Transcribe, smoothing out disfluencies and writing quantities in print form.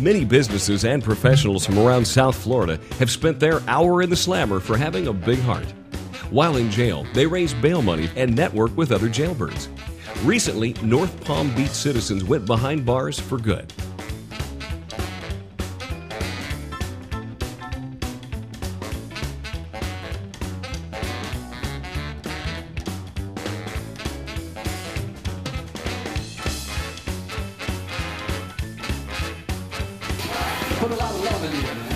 Many businesses and professionals from around South Florida have spent their hour in the slammer for having a big heart. While in jail, they raise bail money and network with other jailbirds. Recently, North Palm Beach citizens went behind bars for good. Put a lot of love in here.